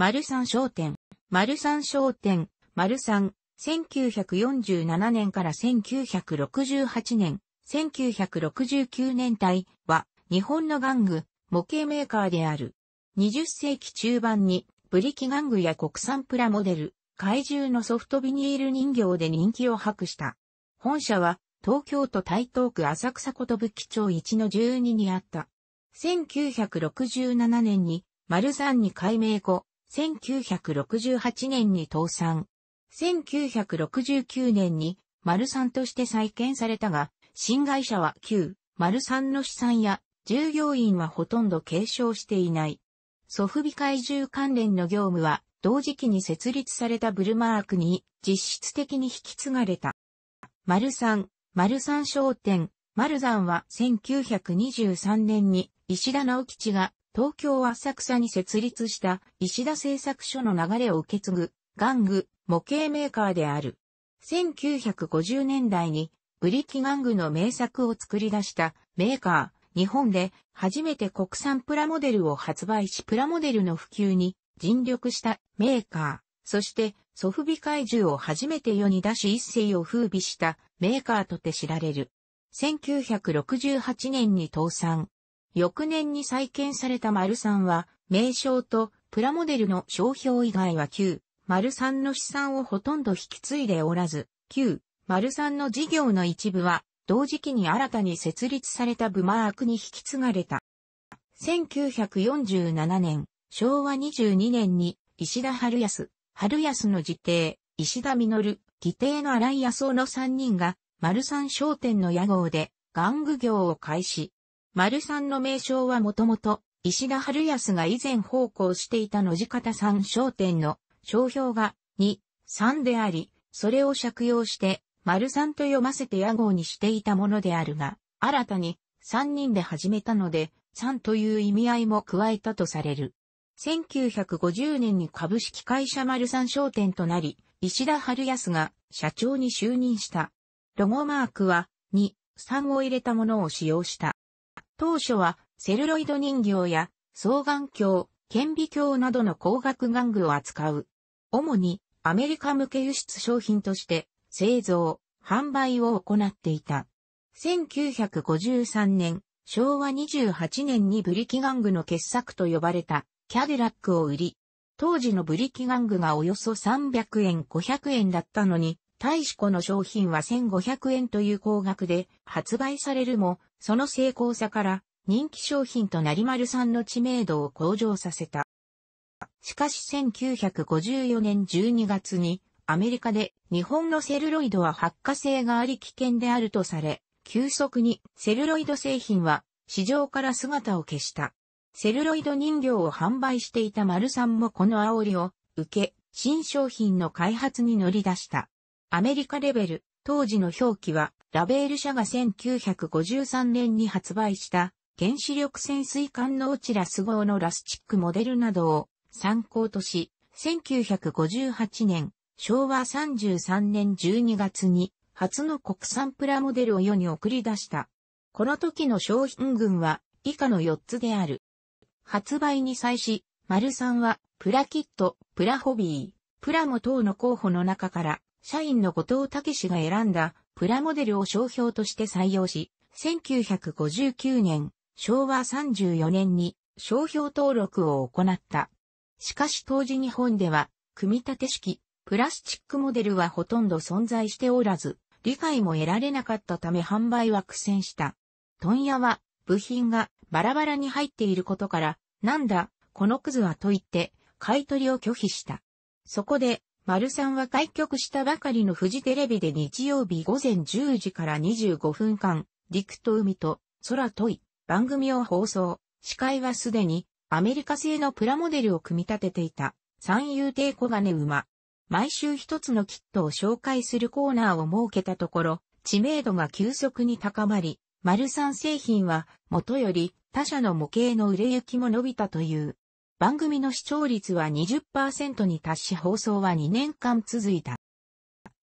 丸三商店。丸三商店、丸三、1947年から1968年、1969年代は、日本の玩具、模型メーカーである。20世紀中盤に、ブリキ玩具や国産プラモデル、怪獣のソフトビニール人形で人気を博した。本社は、東京都台東区浅草寿町1-12にあった。1967年に、丸三に改名後、1968年に倒産。1969年に、丸三として再建されたが、新会社は旧、丸三の資産や、従業員はほとんど継承していない。ソフビ怪獣関連の業務は、同時期に設立されたブルマークに、実質的に引き継がれた。丸三、丸三商店、丸三は1923年に、石田直吉が、東京浅草に設立した石田製作所の流れを受け継ぐ、玩具、模型メーカーである。1950年代にブリキ玩具の名作を作り出したメーカー、日本で初めて国産プラモデルを発売しプラモデルの普及に尽力したメーカー、そしてソフビ怪獣を初めて世に出し一世を風靡したメーカーとて知られる。1968年に倒産。翌年に再建された丸三は、名称とプラモデルの商標以外は旧、丸三の資産をほとんど引き継いでおらず、旧、丸三の事業の一部は、同時期に新たに設立されたブマークに引き継がれた。1947年、昭和22年に、石田春康、春康の次弟、石田実、義弟の荒井康夫の3人が、丸三商店の屋号で、玩具業を開始。丸三の名称はもともと、石田春康が以前奉公していた野地方三商店の商標が2、3であり、それを借用して、丸三と読ませて屋号にしていたものであるが、新たに3人で始めたので、3という意味合いも加えたとされる。1950年に株式会社丸三商店となり、石田春康が社長に就任した。ロゴマークは2、3を入れたものを使用した。当初はセルロイド人形や双眼鏡、顕微鏡などの光学玩具を扱う。主にアメリカ向け輸出商品として製造、販売を行っていた。1953年、昭和28年にブリキ玩具の傑作と呼ばれたキャデラックを売り、当時のブリキ玩具がおよそ300円、500円だったのに、対しこの商品は1500円という高額で発売されるも、その精巧さから人気商品となり丸三の知名度を向上させた。しかし1954年12月にアメリカで日本のセルロイドは発火性があり危険であるとされ、急速にセルロイド製品は市場から姿を消した。セルロイド人形を販売していた丸三もこの煽りを受け、新商品の開発に乗り出した。アメリカレベル、当時の表記は、ラベール社が1953年に発売した、原子力潜水艦のオチラス号のラスチックモデルなどを参考とし、1958年、昭和33年12月に、初の国産プラモデルを世に送り出した。この時の商品群は、以下の4つである。発売に際し、丸三は、プラキット、プラホビー、プラモ等の候補の中から、社員の後藤武氏が選んだプラモデルを商標として採用し、1959年、昭和34年に商標登録を行った。しかし当時日本では、組み立て式、プラスチックモデルはほとんど存在しておらず、理解も得られなかったため販売は苦戦した。問屋は、部品がバラバラに入っていることから、なんだ、このクズはと言って、買い取りを拒否した。そこで、丸三は開局したばかりのフジテレビで日曜日午前10時から25分間、陸と海と空とい番組を放送。司会はすでにアメリカ製のプラモデルを組み立てていた三遊亭小金馬。毎週一つのキットを紹介するコーナーを設けたところ、知名度が急速に高まり、丸三製品は元より他社の模型の売れ行きも伸びたという。番組の視聴率は 20% に達し放送は2年間続いた。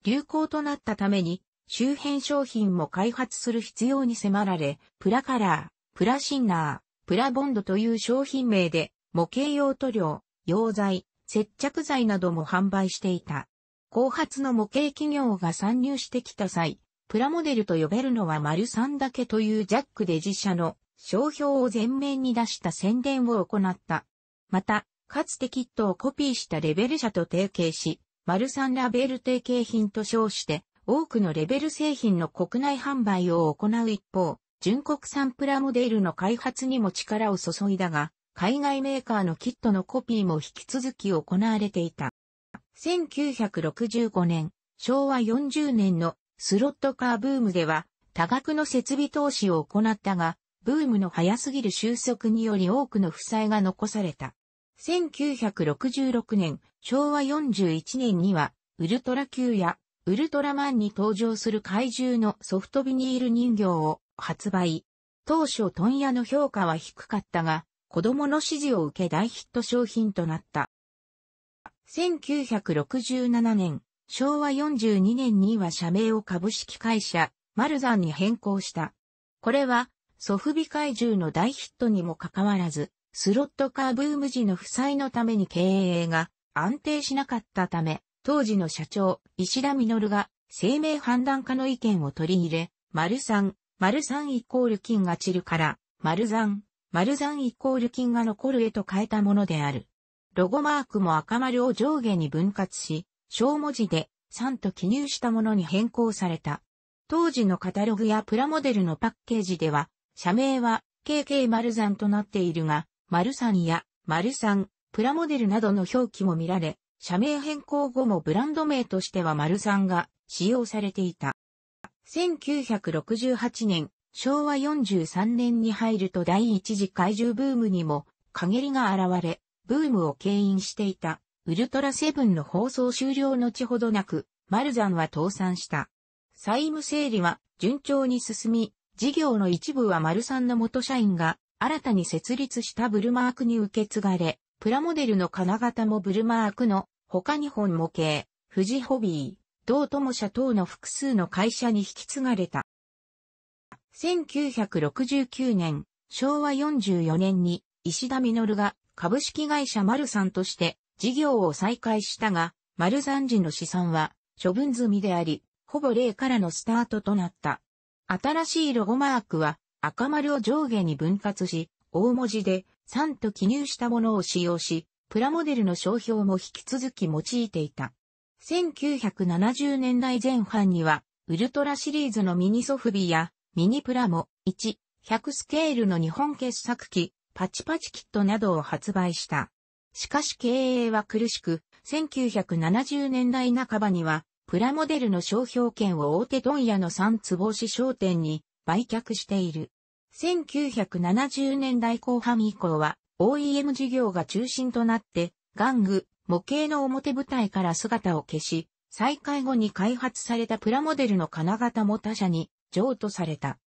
流行となったために周辺商品も開発する必要に迫られ、プラカラー、プラシンナー、プラボンドという商品名で模型用塗料、溶剤、接着剤なども販売していた。後発の模型企業が参入してきた際、プラモデルと呼べるのは○3だけというジャックで自社の商標を前面に出した宣伝を行った。また、かつてキットをコピーしたレベル社と提携し、○3ラベル提携品と称して、多くのレベル製品の国内販売を行う一方、純国産プラモデルの開発にも力を注いだが、海外メーカーのキットのコピーも引き続き行われていた。1965年、昭和40年のスロットカーブームでは、多額の設備投資を行ったが、ブームの早すぎる収束により多くの負債が残された。1966年、昭和41年には、ウルトラ Q やウルトラマンに登場する怪獣のソフトビニール人形を発売。当初問屋の評価は低かったが、子供の支持を受け大ヒット商品となった。1967年、昭和42年には社名を株式会社、○3に変更した。これは、ソフビ怪獣の大ヒットにもかかわらず、スロットカーブーム時の負債のために経営が安定しなかったため、当時の社長、石田実が声明判断家の意見を取り入れ、○3イコール金が散るから、○3イコール金が残るへと変えたものである。ロゴマークも赤丸を上下に分割し、小文字で3と記入したものに変更された。当時のカタログやプラモデルのパッケージでは、社名は KK○3 となっているが、○3や○3プラモデルなどの表記も見られ、社名変更後もブランド名としては○3が使用されていた。1968年、昭和43年に入ると第一次怪獣ブームにも陰りが現れ、ブームを牽引していたウルトラセブンの放送終了のちほどなく、○3は倒産した。債務整理は順調に進み、事業の一部は○3の元社員が新たに設立したブルマークに受け継がれ、プラモデルの金型もブルマークの他に本模型、富士ホビー、同友社等の複数の会社に引き継がれた。1969年、昭和44年に石田実が株式会社○3として事業を再開したが、○3時の資産は処分済みであり、ほぼ0からのスタートとなった。新しいロゴマークは赤丸を上下に分割し、大文字で3と記入したものを使用し、プラモデルの商標も引き続き用いていた。1970年代前半には、ウルトラシリーズのミニソフビやミニプラモ1、100スケールの日本傑作機、パチパチキットなどを発売した。しかし経営は苦しく、1970年代半ばには、プラモデルの商標権を大手問屋の三つ星商店に売却している。1970年代後半以降は OEM 事業が中心となって、玩具、模型の表舞台から姿を消し、再開後に開発されたプラモデルの金型も他社に譲渡された。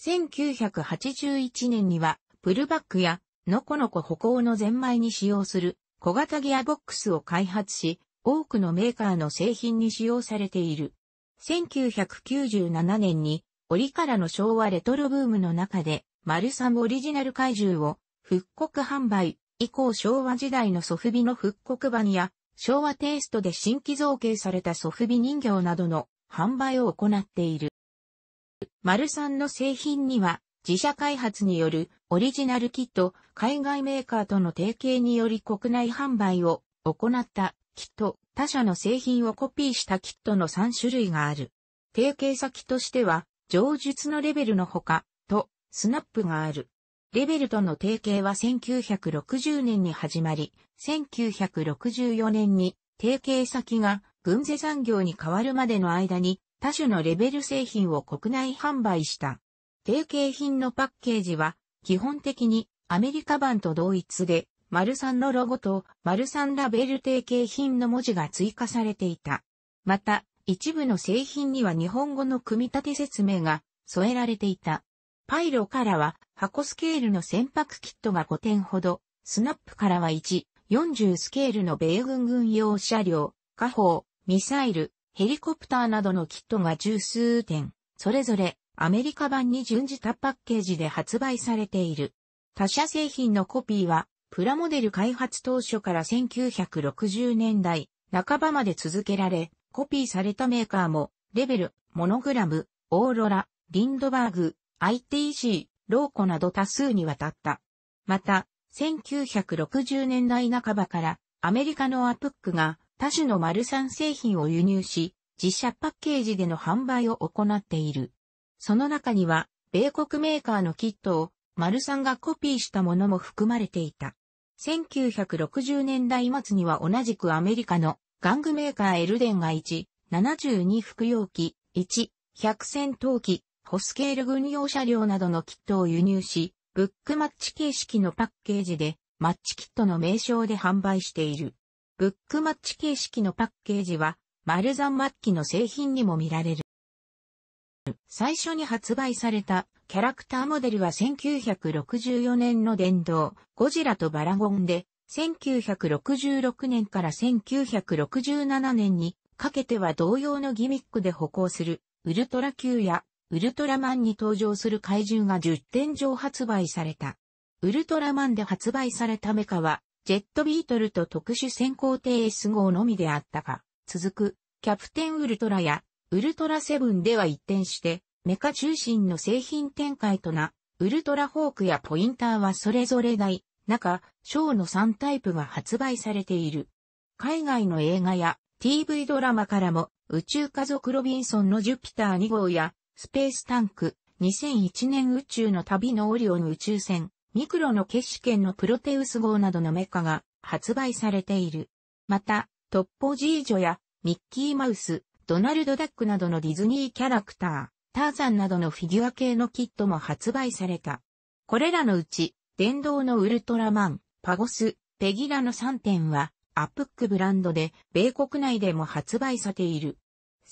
1981年には、プルバックや、のこのこ歩行のゼンマイに使用する小型ギアボックスを開発し、多くのメーカーの製品に使用されている。1997年に、折からの昭和レトロブームの中で、○3オリジナル怪獣を復刻販売、以降昭和時代のソフビの復刻版や、昭和テイストで新規造形されたソフビ人形などの販売を行っている。○3の製品には、自社開発によるオリジナルキット、海外メーカーとの提携により国内販売を行った。キット、他社の製品をコピーしたキットの3種類がある。提携先としては、上述のレベルのほか、と、スナップがある。レベルとの提携は1960年に始まり、1964年に、提携先が、軍勢産業に変わるまでの間に、他種のレベル製品を国内販売した。提携品のパッケージは、基本的に、アメリカ版と同一で、○3のロゴと○3ラベル提携品の文字が追加されていた。また、一部の製品には日本語の組み立て説明が添えられていた。パイロからは箱スケールの船舶キットが5点ほど、スナップからは1、40スケールの米軍軍用車両、火砲、ミサイル、ヘリコプターなどのキットが十数点、それぞれアメリカ版に準じたパッケージで発売されている。他社製品のコピーは、プラモデル開発当初から1960年代半ばまで続けられ、コピーされたメーカーも、レベル、モノグラム、オーロラ、リンドバーグ、ITC、ローコなど多数にわたった。また、1960年代半ばからアメリカのアプックが他種のマルサン製品を輸入し、自社パッケージでの販売を行っている。その中には、米国メーカーのキットをマルサンがコピーしたものも含まれていた。1960年代末には同じくアメリカの玩具メーカーエルデンが1、72服用機、1、100戦闘機、ホスケール軍用車両などのキットを輸入し、ブックマッチ形式のパッケージで、マッチキットの名称で販売している。ブックマッチ形式のパッケージは、マルサン末期の製品にも見られる。最初に発売されたキャラクターモデルは1964年の電動ゴジラとバラゴンで、1966年から1967年にかけては同様のギミックで歩行するウルトラ Q やウルトラマンに登場する怪獣が10点上発売された。ウルトラマンで発売されたメカはジェットビートルと特殊潜航艇 S 号のみであったが、続くキャプテンウルトラやウルトラセブンでは一転してメカ中心の製品展開とな、ウルトラホークやポインターはそれぞれ大、中、小の3タイプが発売されている。海外の映画や TV ドラマからも宇宙家族ロビンソンのジュピター2号やスペースタンク、2001年宇宙の旅のオリオン宇宙船、ミクロの決死剣のプロテウス号などのメカが発売されている。また、トッポジージョやミッキーマウス、ドナルド・ダックなどのディズニーキャラクター、ターザンなどのフィギュア系のキットも発売された。これらのうち、電動のウルトラマン、パゴス、ペギラの3点は、アプックブランドで、米国内でも発売されている。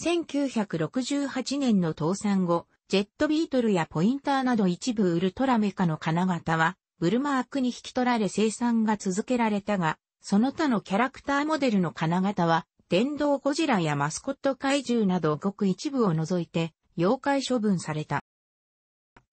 1968年の倒産後、ジェットビートルやポインターなど一部ウルトラメカの金型は、ブルマークに引き取られ生産が続けられたが、その他のキャラクターモデルの金型は、電動ゴジラやマスコット怪獣などごく一部を除いて、妖怪処分された。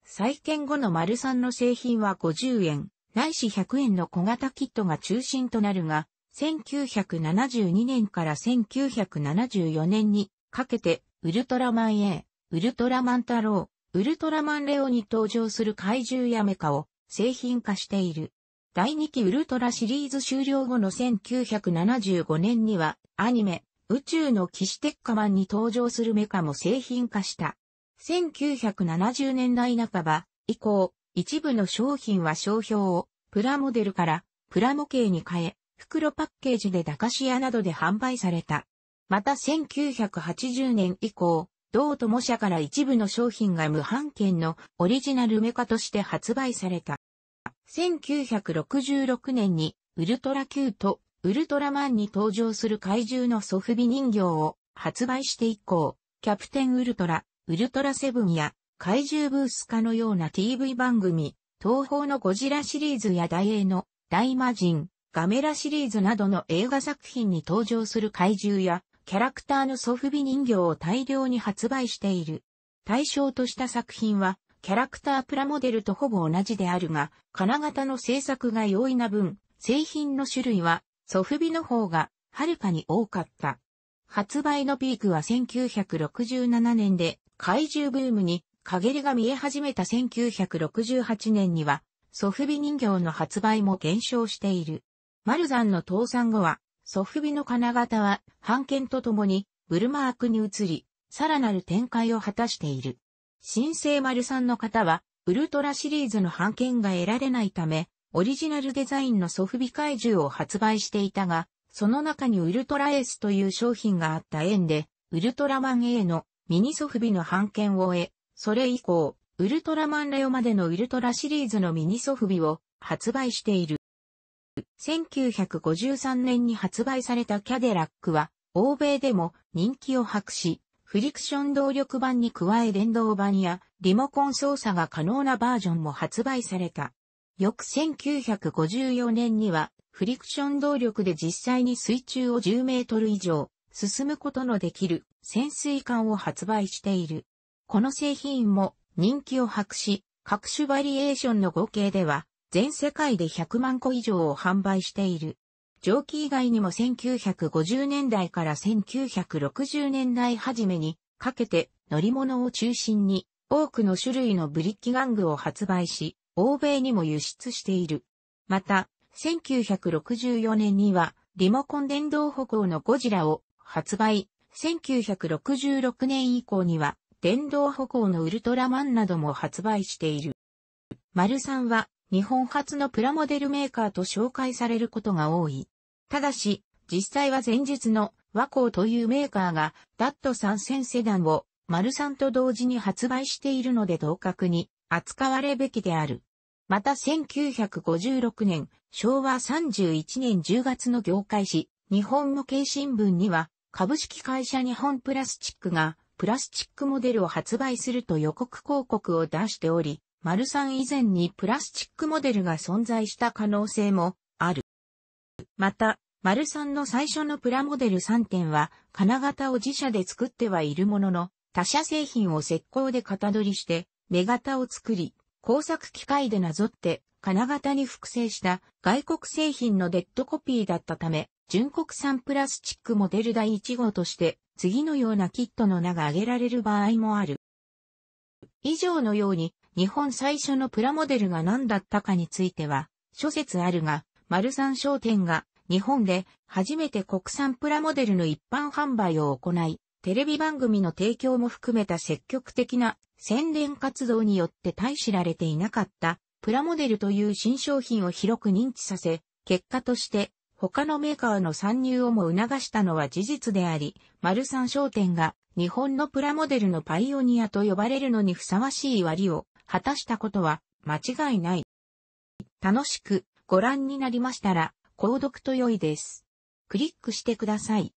再建後のマルサンの製品は50円、ないし100円の小型キットが中心となるが、1972年から1974年にかけて、ウルトラマン A、ウルトラマン太郎、ウルトラマンレオに登場する怪獣やメカを製品化している。第2期ウルトラシリーズ終了後の1975年には、アニメ、宇宙の騎士テッカマンに登場するメカも製品化した。1970年代半ば以降、一部の商品は商標をプラモデルからプラモ系に変え、袋パッケージで駄菓子屋などで販売された。また1980年以降、同友社から一部の商品が無版権のオリジナルメカとして発売された。1966年にウルトラ Q とウルトラマンに登場する怪獣のソフビ人形を発売して以降、キャプテンウルトラ、ウルトラセブンや怪獣ブース化のような TV 番組、東宝のゴジラシリーズやダイエーの大魔神、ガメラシリーズなどの映画作品に登場する怪獣やキャラクターのソフビ人形を大量に発売している。対象とした作品はキャラクタープラモデルとほぼ同じであるが、金型の製作が容易な分、製品の種類はソフビの方がはるかに多かった。発売のピークは1967年で怪獣ブームに陰りが見え始めた1968年にはソフビ人形の発売も減少している。マルサンの倒産後はソフビの金型は版権とともにブルマークに移り、さらなる展開を果たしている。新生マルサンの方はウルトラシリーズの版権が得られないため、オリジナルデザインのソフビ怪獣を発売していたが、その中にウルトラエースという商品があった縁で、ウルトラマン A のミニソフビの版権を得、それ以降、ウルトラマンレオまでのウルトラシリーズのミニソフビを発売している。1953年に発売されたキャデラックは、欧米でも人気を博し、フリクション動力版に加え電動版やリモコン操作が可能なバージョンも発売された。翌1954年には、フリクション動力で実際に水中を10メートル以上進むことのできる潜水艦を発売している。この製品も人気を博し、各種バリエーションの合計では、全世界で100万個以上を販売している。蒸気以外にも1950年代から1960年代初めにかけて乗り物を中心に多くの種類のブリッキ玩具を発売し、欧米にも輸出している。また、1964年にはリモコン電動歩行のゴジラを発売。1966年以降には電動歩行のウルトラマンなども発売している。マルサンは日本初のプラモデルメーカーと紹介されることが多い。ただし、実際は前述の和光というメーカーがダット3000セダンをマルサンと同時に発売しているので同格に扱われべきである。また1956年、昭和31年10月の業界誌、日本無形新聞には、株式会社日本プラスチックがプラスチックモデルを発売すると予告広告を出しており、マルサン以前にプラスチックモデルが存在した可能性もある。また、マルサンの最初のプラモデル3点は、金型を自社で作ってはいるものの、他社製品を石膏で型取りして、目型を作り、工作機械でなぞって、金型に複製した外国製品のデッドコピーだったため、純国産プラスチックモデル第1号として次のようなキットの名が挙げられる場合もある。以上のように日本最初のプラモデルが何だったかについては諸説あるが、マルサン商店が日本で初めて国産プラモデルの一般販売を行い、テレビ番組の提供も含めた積極的な宣伝活動によって大し知られていなかったプラモデルという新商品を広く認知させ、結果として他のメーカーの参入をも促したのは事実であり、マルサン商店が日本のプラモデルのパイオニアと呼ばれるのにふさわしい割を果たしたことは間違いない。楽しくご覧になりましたら、購読と良いです。クリックしてください。